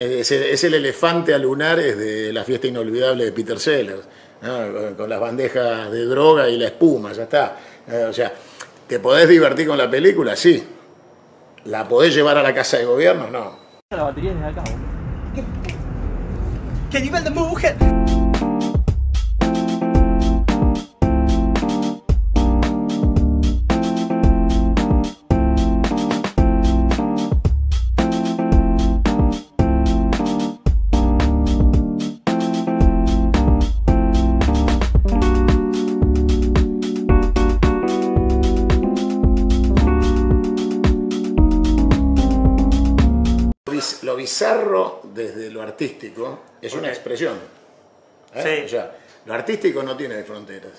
Es el elefante a lunares de la fiesta inolvidable de Peter Sellers, ¿no? Con las bandejas de droga y la espuma, ya está. O sea, ¿te podés divertir con la película? Sí. ¿La podés llevar a la casa de gobierno? No. La batería es de acá, boludo. ¡Qué nivel de mujer! Lo bizarro desde lo artístico es una expresión. Sí. O sea, lo artístico no tiene fronteras.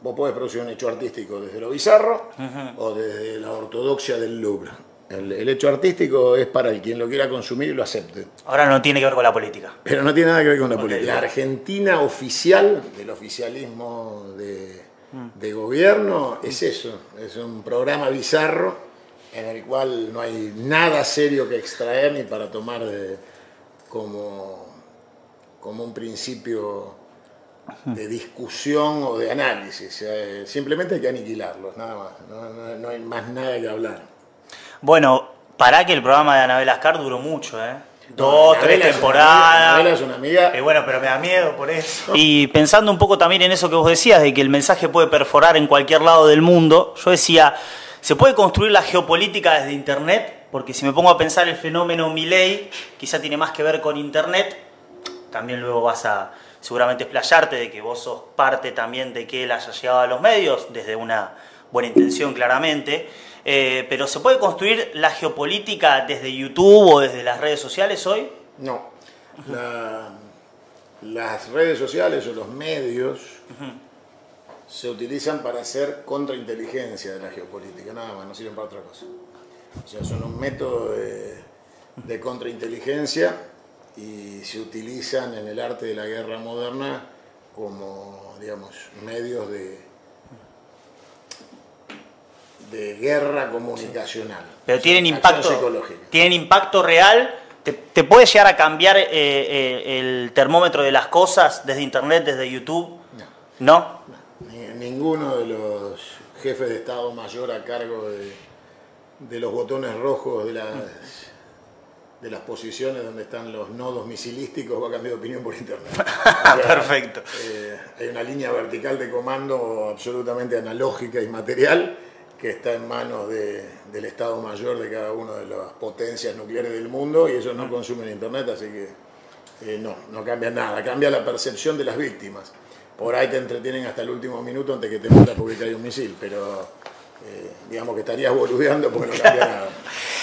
Vos podés producir un hecho artístico desde lo bizarro o desde la ortodoxia del Louvre. El hecho artístico es para el quien lo quiera consumir y lo acepte. Ahora no tiene que ver con la política. Pero no tiene nada que ver con la política. La Argentina oficial, del oficialismo de gobierno, es eso. Es un programa bizarro en el cual no hay nada serio que extraer ni para tomar como un principio de discusión o de análisis. Simplemente hay que aniquilarlos, nada más. No hay más nada que hablar. Bueno, pará que el programa de Anabel Ascar duró mucho, ¿eh? Dos, tres temporadas. Anabel es una amiga. Y bueno, pero me da miedo por eso. Y pensando un poco también en eso que vos decías, de que el mensaje puede perforar en cualquier lado del mundo, yo decía... ¿Se puede construir la geopolítica desde Internet? Porque si me pongo a pensar el fenómeno Milei, quizá tiene más que ver con Internet. También luego vas a seguramente explayarte de que vos sos parte también de que él haya llegado a los medios, desde una buena intención claramente. Pero ¿se puede construir la geopolítica desde YouTube o desde las redes sociales hoy? No. Las redes sociales o los medios... se utilizan para hacer contrainteligencia de la geopolítica, nada más, no sirven para otra cosa. O sea, son un método de contrainteligencia y se utilizan en el arte de la guerra moderna como, digamos, medios de guerra comunicacional. Pero tienen impacto, real. ¿Te puede llegar a cambiar el termómetro de las cosas desde Internet, desde YouTube? No. ¿No? Ninguno de los jefes de Estado Mayor a cargo de los botones rojos de las posiciones donde están los nodos misilísticos va a cambiar de opinión por Internet. O sea, perfecto. Hay una línea vertical de comando absolutamente analógica y material que está en manos del Estado Mayor de cada una de las potencias nucleares del mundo y ellos no consumen Internet, así que no cambia nada. Cambia la percepción de las víctimas. Por ahí te entretienen hasta el último minuto antes que te manda porque cae un misil, pero digamos que estarías boludeando porque no cambia nada.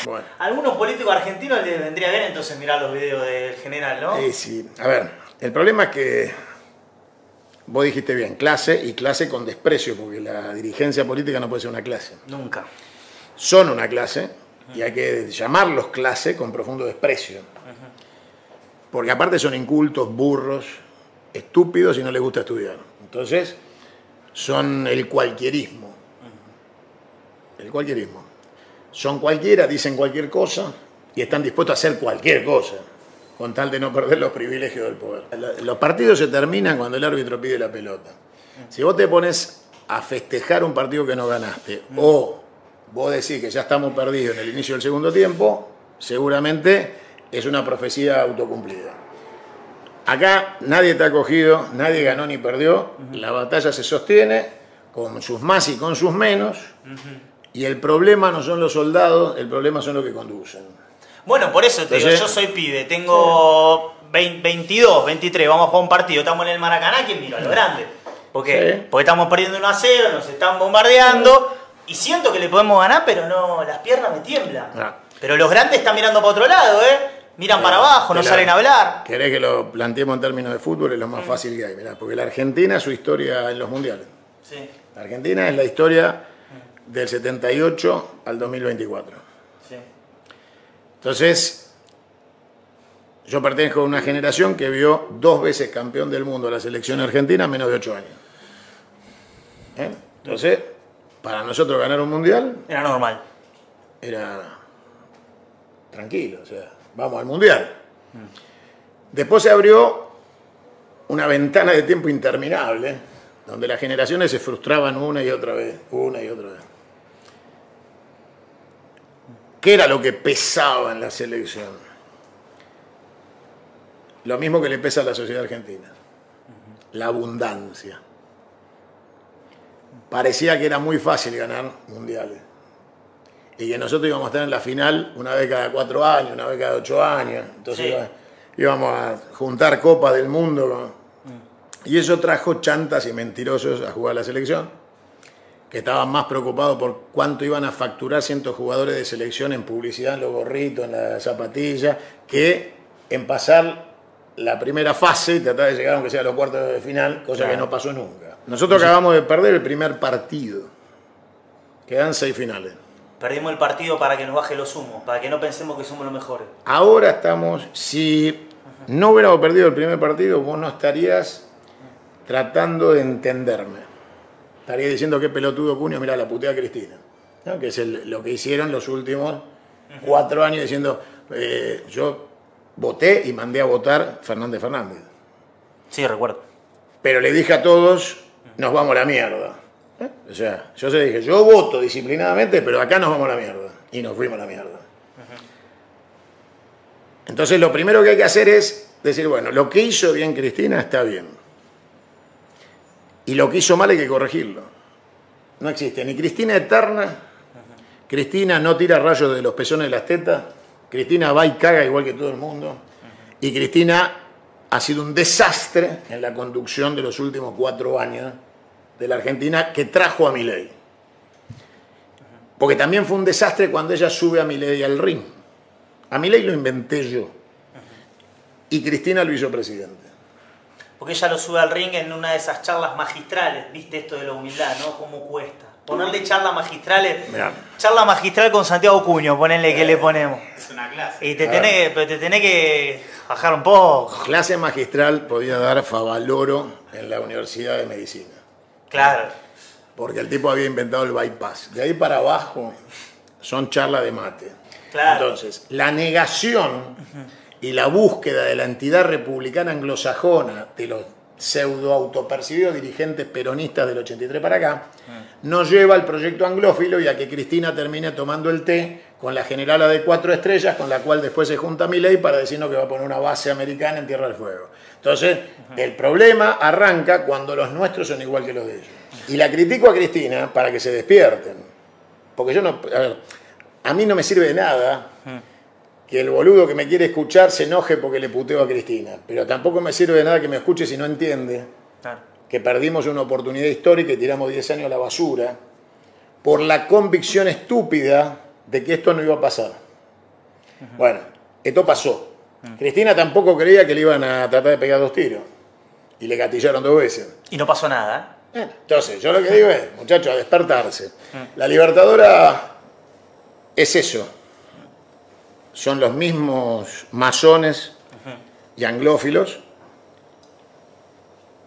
Bueno. Algunos políticos argentinos les vendría bien entonces mirar los videos del general, ¿no? Sí. A ver, el problema es que vos dijiste bien, clase y clase con desprecio, porque la dirigencia política no puede ser una clase. Nunca. Son una clase y hay que llamarlos clase con profundo desprecio. Porque aparte son incultos, burros, estúpidos y no les gusta estudiar. Entonces, son el cualquierismo. El cualquierismo. Son cualquiera, dicen cualquier cosa y están dispuestos a hacer cualquier cosa con tal de no perder los privilegios del poder. Los partidos se terminan cuando el árbitro pide la pelota. Si vos te pones a festejar un partido que no ganaste o vos decís que ya estamos perdidos en el inicio del segundo tiempo, seguramente es una profecía autocumplida. Acá nadie te ha cogido, nadie ganó ni perdió, la batalla se sostiene con sus más y con sus menos y el problema no son los soldados, el problema son los que conducen. Bueno, por eso te digo, yo soy pibe, tengo 22, 23, vamos a jugar un partido, estamos en el Maracaná, ¿quién mira? Lo grande. ¿Por qué? Porque estamos perdiendo 1-0, nos están bombardeando y siento que le podemos ganar, pero no, las piernas me tiemblan. Pero los grandes están mirando para otro lado, miran para abajo, no salen a hablar. ¿Querés que lo planteemos en términos de fútbol? Es lo más fácil que hay, mirá, porque la Argentina es su historia en los mundiales. Sí. La Argentina es la historia del 78 al 2024. Sí. Entonces, yo pertenezco a una generación que vio 2 veces campeón del mundo a la selección argentina en menos de 8 años. Entonces, para nosotros ganar un mundial... era normal. Era tranquilo, o sea... vamos al mundial. Después se abrió una ventana de tiempo interminable, donde las generaciones se frustraban una y otra vez, ¿Qué era lo que pesaba en la selección? Lo mismo que le pesa a la sociedad argentina, la abundancia. Parecía que era muy fácil ganar mundiales y que nosotros íbamos a estar en la final una vez cada 4 años, una vez cada 8 años. Entonces íbamos a juntar copas del mundo, y eso trajo chantas y mentirosos a jugar a la selección, que estaban más preocupados por cuánto iban a facturar ciertos jugadores de selección en publicidad, en los gorritos, en las zapatillas, que en pasar la primera fase y tratar de llegar aunque sea a los cuartos de final, cosa que no pasó nunca. Nosotros acabamos de perder el primer partido. Quedan 6 finales. Perdimos el partido para que nos baje los humos, para que no pensemos que somos los mejores. Ahora estamos... Si no hubiéramos perdido el primer partido, vos no estarías tratando de entenderme. Estarías diciendo qué pelotudo Cuño, mirá, la putea Cristina, ¿no? Que es lo que hicieron los últimos 4 años diciendo... yo voté y mandé a votar Fernández Fernández. Sí, recuerdo. Pero le dije a todos, nos vamos a la mierda. O sea, yo se dije, yo voto disciplinadamente, pero acá nos vamos a la mierda. Y nos fuimos a la mierda. Entonces lo primero que hay que hacer es decir, bueno, lo que hizo bien Cristina está bien. Y lo que hizo mal hay que corregirlo. No existe ni Cristina eterna, Cristina no tira rayos de los pezones de las tetas, Cristina va y caga igual que todo el mundo. Y Cristina ha sido un desastre en la conducción de los últimos 4 años de la Argentina, que trajo a Milei. Porque también fue un desastre cuando ella sube a Milei al ring. A Milei lo inventé yo. Y Cristina lo hizo presidente. Porque ella lo sube al ring en una de esas charlas magistrales. Viste esto de la humildad, ¿no? Cómo cuesta. Ponerle charlas magistrales. Mirá. Charla magistral con Santiago Cuño, ponenle que le ponemos. Es una clase. Y te tenés que bajar un poco. Clase magistral podía dar Favaloro en la Universidad de Medicina. Claro. Porque el tipo había inventado el bypass. De ahí para abajo son charlas de mate. Claro. Entonces, la negación y la búsqueda de la entidad republicana anglosajona de los pseudo autopercibidos dirigentes peronistas del 83 para acá, nos lleva al proyecto anglófilo y a que Cristina termine tomando el té con la generala de 4 estrellas, con la cual después se junta Milei para decirnos que va a poner una base americana en Tierra del Fuego. Entonces, el problema arranca cuando los nuestros son igual que los de ellos. Y la critico a Cristina para que se despierten. Porque yo no... a mí no me sirve de nada... que el boludo que me quiere escuchar se enoje porque le puteo a Cristina. Pero tampoco me sirve de nada que me escuche si no entiende que perdimos una oportunidad histórica y tiramos 10 años a la basura por la convicción estúpida de que esto no iba a pasar. Bueno, esto pasó. Cristina tampoco creía que le iban a tratar de pegar 2 tiros. Y le gatillaron 2 veces. Y no pasó nada. Entonces, yo lo que digo es, muchachos, a despertarse. La Libertadora es eso. Son los mismos masones y anglófilos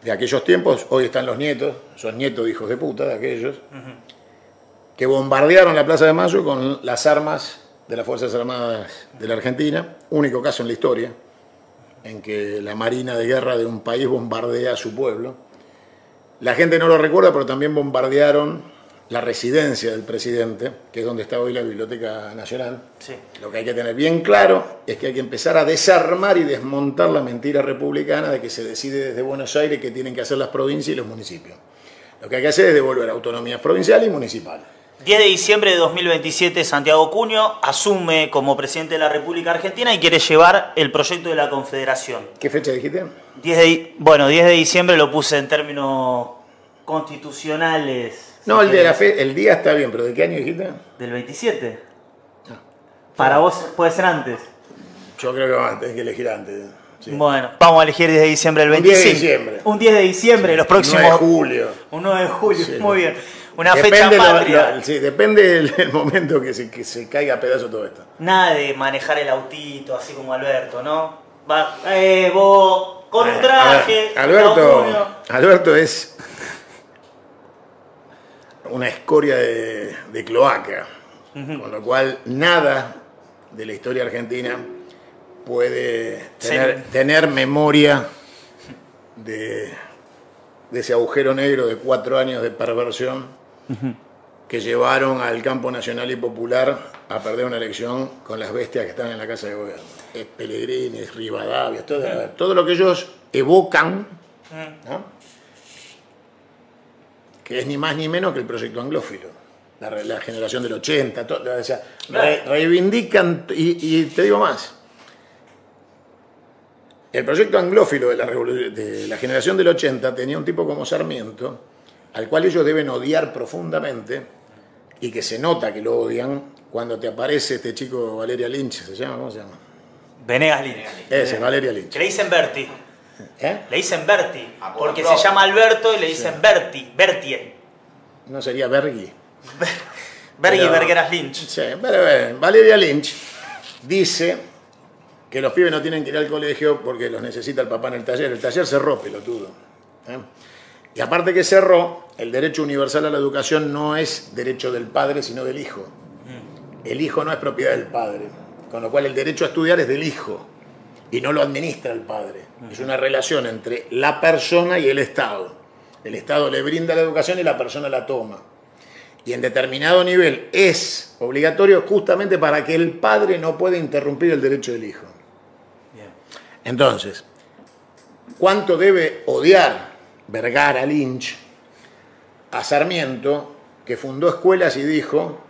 de aquellos tiempos. Hoy están los nietos, son nietos de hijos de puta de aquellos, que bombardearon la Plaza de Mayo con las armas de las Fuerzas Armadas de la Argentina. Único caso en la historia en que la marina de guerra de un país bombardea a su pueblo. La gente no lo recuerda, pero también bombardearon la residencia del presidente, que es donde está hoy la Biblioteca Nacional. Lo que hay que tener bien claro es que hay que empezar a desarmar y desmontar la mentira republicana de que se decide desde Buenos Aires que tienen que hacer las provincias y los municipios. Lo que hay que hacer es devolver autonomías provinciales y municipales. 10 de diciembre de 2027, Santiago Cuño asume como presidente de la República Argentina y quiere llevar el proyecto de la Confederación. ¿Qué fecha dijiste? 10 de diciembre lo puse en términos constitucionales. No, el, el día está bien, pero ¿de qué año dijiste? Del 27. No. Para vos puede ser antes. Yo creo que vamos a tener que elegir antes. Bueno, vamos a elegir 10 de diciembre del 25. Un 10 de diciembre. Un 10 de diciembre, los próximos... Un 9 de julio. Un 9 de julio, muy bien. Una fecha patria. Depende del momento que se caiga a pedazo todo esto. Nada de manejar el autito, así como Alberto, ¿no? Va, vos, con un traje... Alberto es... una escoria de cloaca, con lo cual nada de la historia argentina puede tener, memoria de ese agujero negro de 4 años de perversión que llevaron al campo nacional y popular a perder una elección con las bestias que están en la Casa de Gobierno. Es Pellegrini, es Rivadavia, todo lo que ellos evocan, ¿no? Que es ni más ni menos que el proyecto anglófilo, la generación del 80, todo, o sea, reivindican, y te digo más, el proyecto anglófilo de la generación del 80 tenía un tipo como Sarmiento, al cual ellos deben odiar profundamente, y que se nota que lo odian cuando te aparece este chico Valeria Lynch, ¿se llama? ¿Cómo se llama? Benegas Lynch. Ese, Valeria Lynch. Que le dicen Berti. ¿Eh? Le dicen Berti, porque se llama Alberto y le dicen Berti, Bertie. No sería Bergui. Bergui, Benegas Lynch. Sí, pero Valeria Lynch dice que los pibes no tienen que ir al colegio porque los necesita el papá en el taller. El taller cerró, pelotudo. Y aparte que cerró, el derecho universal a la educación no es derecho del padre, sino del hijo. El hijo no es propiedad del padre. Con lo cual el derecho a estudiar es del hijo y no lo administra el padre. Es una relación entre la persona y el Estado. El Estado le brinda la educación y la persona la toma. Y en determinado nivel es obligatorio justamente para que el padre no pueda interrumpir el derecho del hijo. Entonces, ¿cuánto debe odiar Vergara Lynch a Sarmiento, que fundó escuelas y dijo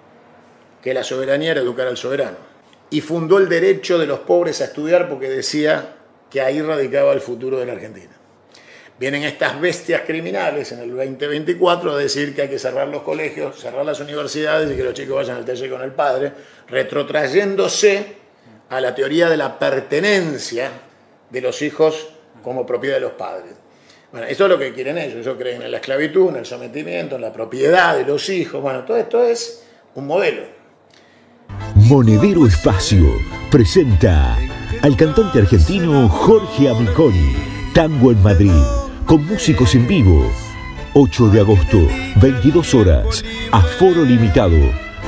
que la soberanía era educar al soberano? Y fundó el derecho de los pobres a estudiar porque decía que ahí radicaba el futuro de la Argentina. Vienen estas bestias criminales en el 2024 a decir que hay que cerrar los colegios, cerrar las universidades y que los chicos vayan al taller con el padre, retrotrayéndose a la teoría de la pertenencia de los hijos como propiedad de los padres. Bueno, eso es lo que quieren ellos creen en la esclavitud, en el sometimiento, en la propiedad de los hijos. Bueno, todo esto es un modelo. Monedero Espacio presenta al cantante argentino Jorge Abiconi, tango en Madrid, con músicos en vivo, 8 de agosto, 22 horas, aforo limitado.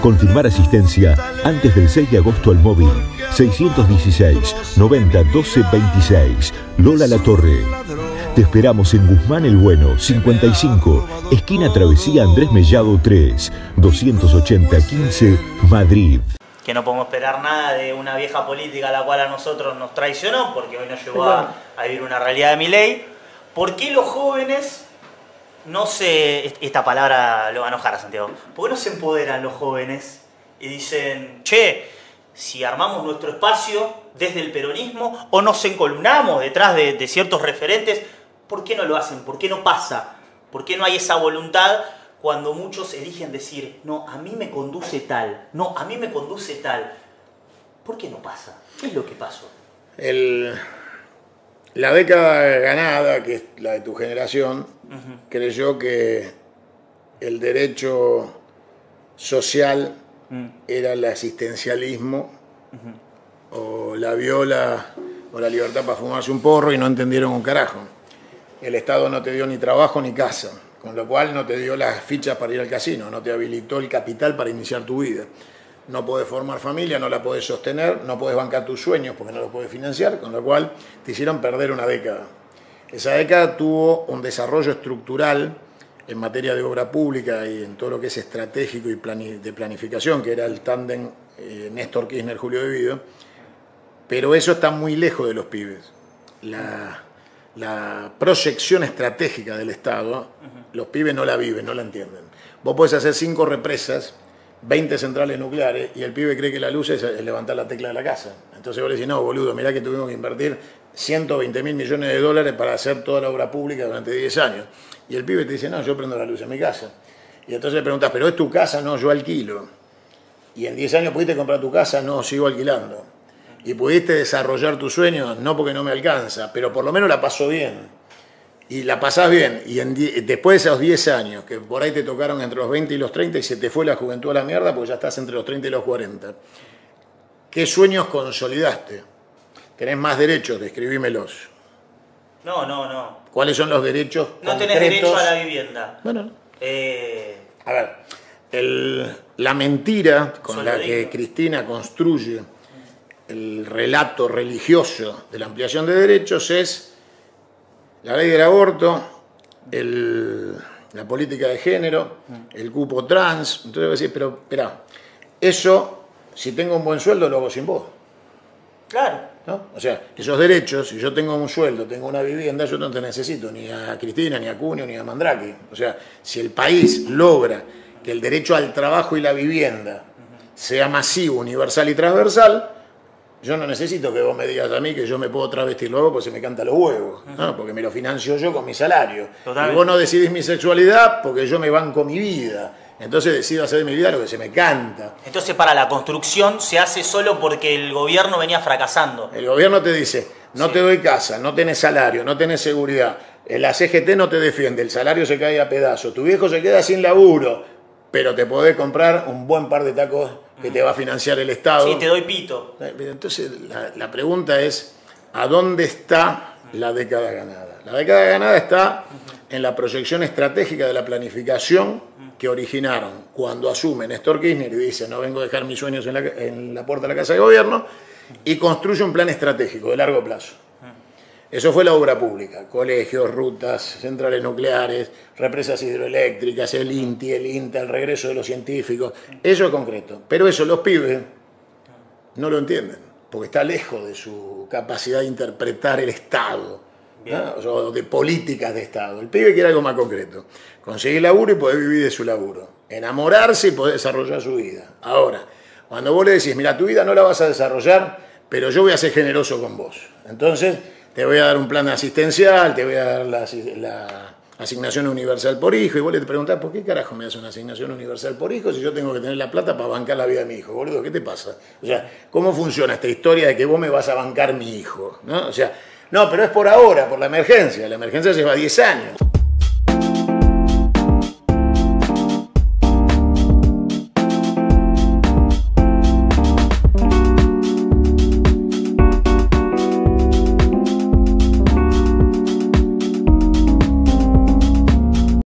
Confirmar asistencia antes del 6 de agosto al móvil 616 90 12 26. Lola La Torre. Te esperamos en Guzmán el Bueno, 55, esquina Travesía Andrés Mellado 3, 280-15, Madrid. Que no podemos esperar nada de una vieja política a la cual a nosotros nos traicionó, porque hoy nos llevó a vivir una realidad de Milei. ¿Por qué los jóvenes no se... Esta palabra lo va a enojar a Santiago. ¿Por qué no se empoderan los jóvenes y dicen, che, si armamos nuestro espacio desde el peronismo o nos encolumnamos detrás de ciertos referentes? ¿Por qué no lo hacen? ¿Por qué no pasa? ¿Por qué no hay esa voluntad cuando muchos eligen decir, no, a mí me conduce tal, no, a mí me conduce tal? ¿Por qué no pasa? ¿Qué es lo que pasó? La década ganada, que es la de tu generación, creyó que el derecho social era el asistencialismo o la viola o la libertad para fumarse un porro, y no entendieron un carajo. El Estado no te dio ni trabajo ni casa, con lo cual no te dio las fichas para ir al casino, no te habilitó el capital para iniciar tu vida. No podés formar familia, no la podés sostener, no podés bancar tus sueños porque no los podés financiar, con lo cual te hicieron perder una década. Esa década tuvo un desarrollo estructural en materia de obra pública y en todo lo que es estratégico y de planificación, que era el tándem Néstor Kirchner-Julio De Vido, pero eso está muy lejos de los pibes. La proyección estratégica del Estado, los pibes no la viven, no la entienden. Vos podés hacer 5 represas, 20 centrales nucleares, y el pibe cree que la luz es levantar la tecla de la casa. Entonces vos le decís, no, boludo, mirá que tuvimos que invertir 120.000 millones de dólares para hacer toda la obra pública durante 10 años. Y el pibe te dice, no, yo prendo la luz en mi casa. Y entonces le preguntás, ¿pero es tu casa? No, yo alquilo. ¿Y en 10 años pudiste comprar tu casa? No, sigo alquilando. ¿Y pudiste desarrollar tus sueños? No, porque no me alcanza, pero por lo menos la paso bien. Y la pasás bien, y después de esos 10 años, que por ahí te tocaron entre los 20 y los 30 y se te fue la juventud a la mierda porque ya estás entre los 30 y los 40, ¿qué sueños consolidaste? ¿Tenés más derechos? Describímelos. No, no, no. ¿Cuáles son los derechos concretos? No tenés derecho a la vivienda. Bueno. A ver, la mentira con la que Cristina construye el relato religioso de la ampliación de derechos es la ley del aborto, la política de género, el cupo trans. Entonces vos decís, pero esperá, eso, si tengo un buen sueldo, lo hago sin vos. Claro. ¿No? O sea, esos derechos, si yo tengo un sueldo, tengo una vivienda, yo no te necesito ni a Cristina, ni a Cuño, ni a Mandrake. O sea, si el país logra que el derecho al trabajo y la vivienda sea masivo, universal y transversal, yo no necesito que vos me digas a mí que yo me puedo travestir luego porque se me canta los huevos, ¿no? Porque me lo financio yo con mi salario. Totalmente. Y vos no decidís mi sexualidad porque yo me banco mi vida. Entonces decido hacer de mi vida lo que se me canta. Entonces para la construcción se hace solo porque el gobierno venía fracasando. El gobierno te dice, no te doy casa, no tenés salario, no tenés seguridad, la CGT no te defiende, el salario se cae a pedazos, tu viejo se queda sin laburo, pero te podés comprar un buen par de tacos que te va a financiar el Estado. Sí, te doy pito. Entonces la pregunta es, ¿a dónde está la década ganada? La década ganada está en la proyección estratégica de la planificación que originaron cuando asume Néstor Kirchner y dice no vengo a dejar mis sueños en la puerta de la Casa de Gobierno, y construye un plan estratégico de largo plazo. Eso fue la obra pública, colegios, rutas, centrales nucleares, represas hidroeléctricas, el INTI, el INTA, el regreso de los científicos, eso es concreto. Pero eso los pibes no lo entienden, porque está lejos de su capacidad de interpretar el Estado. ¿No? O de políticas de Estado. El pibe quiere algo más concreto. Conseguir laburo y poder vivir de su laburo. Enamorarse y poder desarrollar su vida. Ahora, cuando vos le decís, mira, tu vida no la vas a desarrollar, pero yo voy a ser generoso con vos. Entonces, te voy a dar un plan asistencial, te voy a dar la asignación universal por hijo. Y vos le preguntás, ¿por qué carajo me das una asignación universal por hijo si yo tengo que tener la plata para bancar la vida de mi hijo? Boludo, ¿qué te pasa? O sea, ¿cómo funciona esta historia de que vos me vas a bancar mi hijo? ¿No? O sea, no, pero es por ahora, por la emergencia lleva 10 años.